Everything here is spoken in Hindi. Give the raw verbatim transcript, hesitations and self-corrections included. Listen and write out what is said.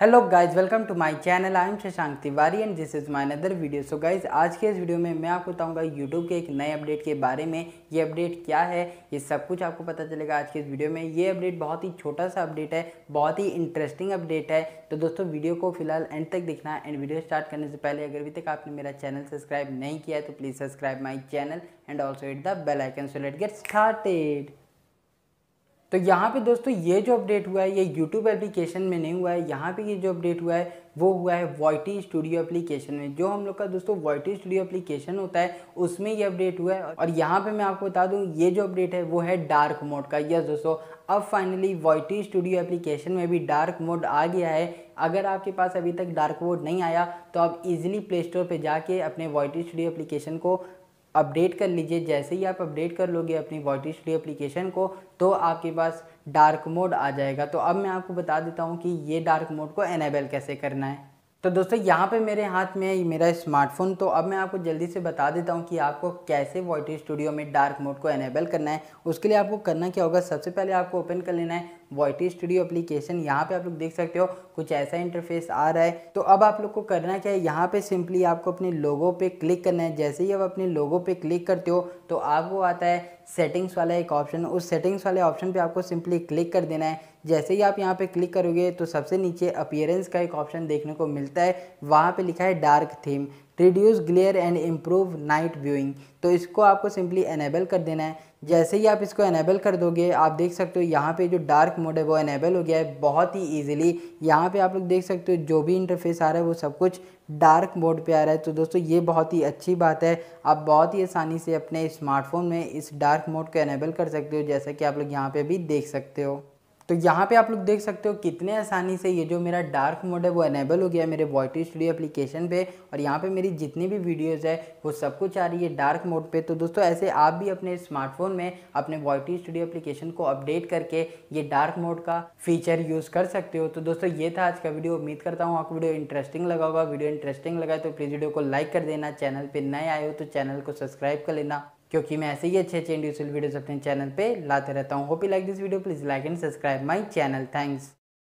Hello guys welcome to my channel, I am Shashank Tiwari and this is my another video. So guys आज के इस वीडियो में मैं आपको बताऊंगा यूट्यूब के एक नए अपडेट के बारे में। ये अपडेट क्या है ये सब कुछ आपको पता चलेगा आज के इस वीडियो में। ये अपडेट बहुत ही छोटा सा अपडेट है, बहुत ही इंटरेस्टिंग अपडेट है। तो दोस्तों वीडियो को फिलहाल एंड तक देखना है। एंड वीडियो स्टार्ट करने से पहले अगर अभी तक आपने मेरा चैनल सब्सक्राइब नहीं किया है तो please subscribe my channel and also hit the bell icon so let's get started. तो यहाँ पे दोस्तों ये जो अपडेट हुआ है ये YouTube एप्लीकेशन में नहीं हुआ है। यहाँ पे ये जो अपडेट हुआ है वो हुआ है वाई टी स्टूडियो एप्लीकेशन में। जो हम लोग का दोस्तों वाई टी स्टूडियो एप्लीकेशन होता है उसमें ये अपडेट हुआ है। और यहाँ पे मैं आपको बता दूँ ये जो अपडेट है वो है डार्क मोड का। यस दोस्तों अब finally Y T studio application में भी डार्क मोड आ गया है। अगर आपके पास अभी तक डार्क मोड नहीं आया तो आप इजीली प्ले स्टोर पर जाके अपने वाई टी स्टूडियो एप्लीकेशन को अपडेट कर लीजिए। जैसे ही आप अपडेट कर लोगे अपनी वाई टी स्टूडियो एप्लीकेशन को तो आपके पास डार्क मोड आ जाएगा। तो अब मैं आपको बता देता हूँ कि ये डार्क मोड को एनेबल कैसे करना है। तो दोस्तों यहाँ पे मेरे हाथ में है मेरा स्मार्टफोन, तो अब मैं आपको जल्दी से बता देता हूँ कि आपको कैसे वाई टी स्टूडियो में डार्क मोड को एनेबल करना है। उसके लिए आपको करना क्या होगा, सबसे पहले आपको ओपन कर लेना है वाई टी स्टूडियो एप्लीकेशन। यहाँ पे आप लोग देख सकते हो कुछ ऐसा इंटरफेस आ रहा है। तो अब आप लोग को करना क्या है, यहाँ पे सिंपली आपको अपने लोगो पे क्लिक करना है। जैसे ही आप अपने लोगो पे क्लिक करते हो तो आपको आता है सेटिंग्स वाला एक ऑप्शन। उस सेटिंग्स वाले ऑप्शन पे आपको सिंपली क्लिक कर देना है। जैसे ही आप यहाँ पे क्लिक करोगे तो सबसे नीचे अपीयरेंस का एक ऑप्शन देखने को मिलता है। वहाँ पे लिखा है dark theme, reduce glare and improve night viewing. तो इसको आपको सिंपली एनेबल कर देना है। जैसे ही आप इसको एनेबल कर दोगे आप देख सकते हो यहाँ पे जो डार्क मोड है वो एनेबल हो गया है बहुत ही इजीली। यहाँ पे आप लोग देख सकते हो जो भी इंटरफेस आ रहा है वो सब कुछ डार्क मोड पे आ रहा है। तो दोस्तों ये बहुत ही अच्छी बात है, आप बहुत ही आसानी से अपने स्मार्टफोन में इस डार्क मोड को एनेबल कर सकते हो, जैसा कि आप लोग यहाँ पर भी देख सकते हो। तो यहाँ पे आप लोग देख सकते हो कितने आसानी से ये जो मेरा डार्क मोड है वो एनेबल हो गया है मेरे वाई टी स्टूडियो एप्लीकेशन पे। और यहाँ पे मेरी जितनी भी वीडियोस है वो सब कुछ आ रही है डार्क मोड पे। तो दोस्तों ऐसे आप भी अपने स्मार्टफोन में अपने वाई टी स्टूडियो एप्लीकेशन को अपडेट करके ये डार्क मोड का फीचर यूज़ कर सकते हो। तो दोस्तों ये था आज का वीडियो। उम्मीद करता हूँ आपको वीडियो इंटरेस्टिंग लगा होगा। वीडियो इंटरेस्टिंग लगा तो प्लीज़ वीडियो को लाइक कर देना। चैनल पर नए आए हो तो चैनल को सब्सक्राइब कर लेना, क्योंकि मैं ऐसे ही अच्छे अच्छे इंडिविजुअल वीडियोस अपने चैनल पे लाते रहता हूँ। Hope you like this video, please like and subscribe my channel. Thanks.